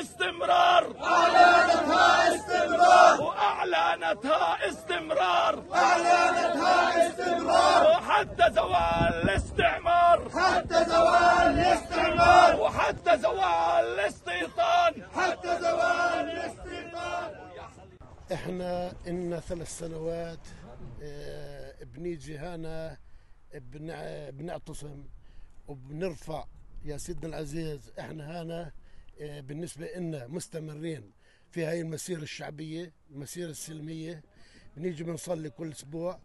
استمرار، أعلنتها استمرار، وأعلنتها استمرار، أعلنتها استمرار، حتى زوال الاستعمار، حتى زوال الاستعمار، وحتى زوال الاستيطان، حتى زوال الاستيطان. احنا إلنا 3 سنوات بنيجي هنا بنعتصم وبنرفع. يا سيدنا العزيز، احنا هنا بالنسبة لنا مستمرين في هاي المسيرة الشعبية، المسيرة السلمية. بنيجي بنصلي كل اسبوع،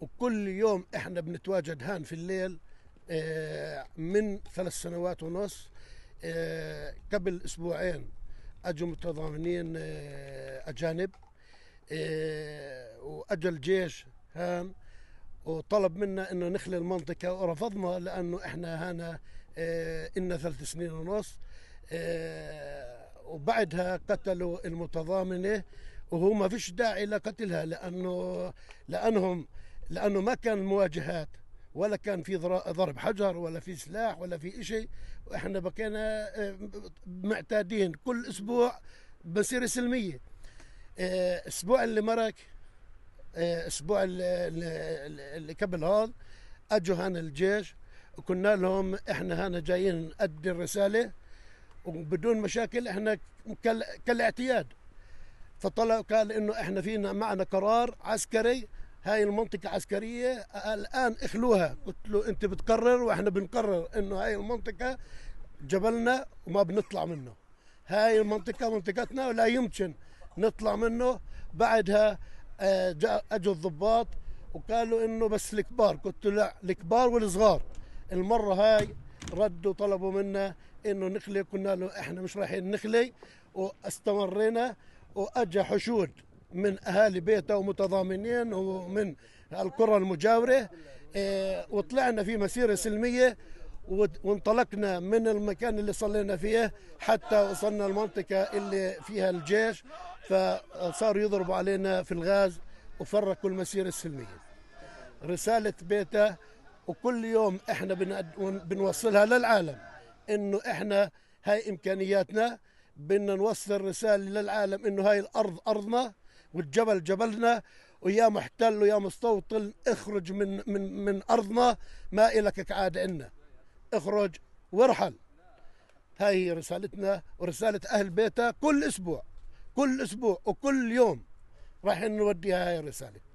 وكل يوم احنا بنتواجد هان في الليل من 3 سنوات ونص. قبل اسبوعين اجوا متضامنين اجانب واجى الجيش هان وطلب منا انه نخلي المنطقة، ورفضنا لانه احنا هنا إلنا 3 سنين ونص. وبعدها قتلوا المتضامنة، وهو ما فيش داعي لقتلها، لأنه ما كان مواجهات، ولا كان في ضرب حجر، ولا في سلاح، ولا في شيء. وإحنا بقينا معتادين كل أسبوع بصير سلمية. الأسبوع اللي مرق، الأسبوع اللي قبل هذا، أجوا هان الجيش وكنا لهم احنا هنا جايين نؤدي الرساله وبدون مشاكل، احنا كالاعتياد. فطلع قال انه احنا فينا معنا قرار عسكري، هاي المنطقه عسكريه الان اخلوها. قلت له انت بتقرر واحنا بنقرر انه هاي المنطقه جبلنا وما بنطلع منه، هاي المنطقه منطقتنا ولا يمكن نطلع منه. بعدها اجوا الضباط وقالوا انه بس الكبار. قلت له لا، الكبار والصغار. المرة هاي ردوا طلبوا منا انه نخلي، قلنا له احنا مش رايحين نخلي، واستمرينا. واجا حشود من اهالي بيتا ومتضامنين ومن القرى المجاورة، وطلعنا في مسيرة سلمية، وانطلقنا من المكان اللي صلينا فيه حتى وصلنا المنطقة اللي فيها الجيش. فصاروا يضربوا علينا في الغاز وفرقوا المسيرة السلمية. رسالة بيتا وكل يوم احنا بنوصلها للعالم انه احنا هاي امكانياتنا، بدنا نوصل رساله للعالم انه هاي الارض ارضنا والجبل جبلنا، ويا محتل ويا مستوطن اخرج من ارضنا، ما الك عاد عنا، اخرج وارحل. هاي رسالتنا ورساله اهل بيتا. كل اسبوع وكل يوم راح نوديها هاي الرساله.